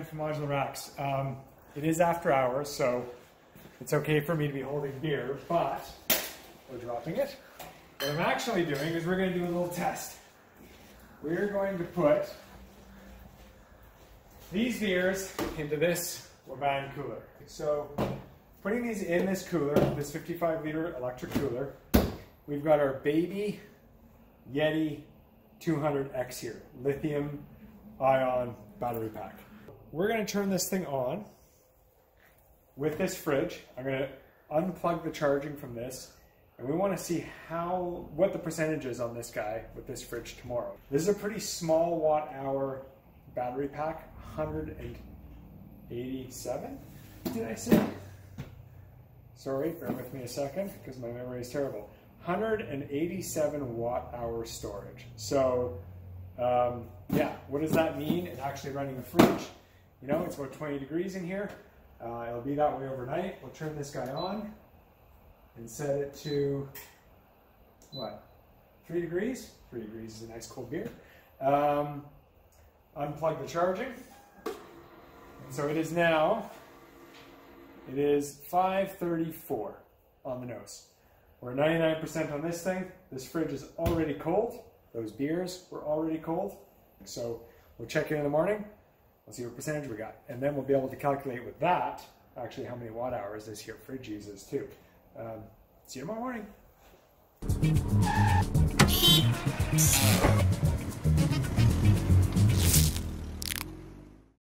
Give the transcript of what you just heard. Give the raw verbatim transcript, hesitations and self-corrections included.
in for Modula Racks. Um, it is after hours, so it's okay for me to be holding beer, but we're dropping it. What I'm actually doing is we're going to do a little test. We're going to put these beers into this Levan cooler. So putting these in this cooler, this fifty-five liter electric cooler, we've got our baby Yeti two hundred X here, lithium ion battery pack. We're going to turn this thing on with this fridge. I'm going to unplug the charging from this, and we want to see how what the percentage is on this guy with this fridge tomorrow. This is a pretty small watt hour battery pack, one hundred eighty-seven, did I say? Sorry, bear with me a second because my memory is terrible. one hundred eighty-seven watt hour storage. So um, yeah, what does that mean? It's actually running the fridge. You know, it's about twenty degrees in here. Uh, it'll be that way overnight. We'll turn this guy on and set it to, what, three degrees? Three degrees is a nice cold beer. Um, unplug the charging. And so it is now, it is five thirty-four on the nose. We're ninety-nine percent on this thing. This fridge is already cold. Those beers were already cold. So we'll check in in the morning. We'll see what percentage we got. And then we'll be able to calculate with that, actually, how many watt hours this here fridge uses too. Um, see you tomorrow morning.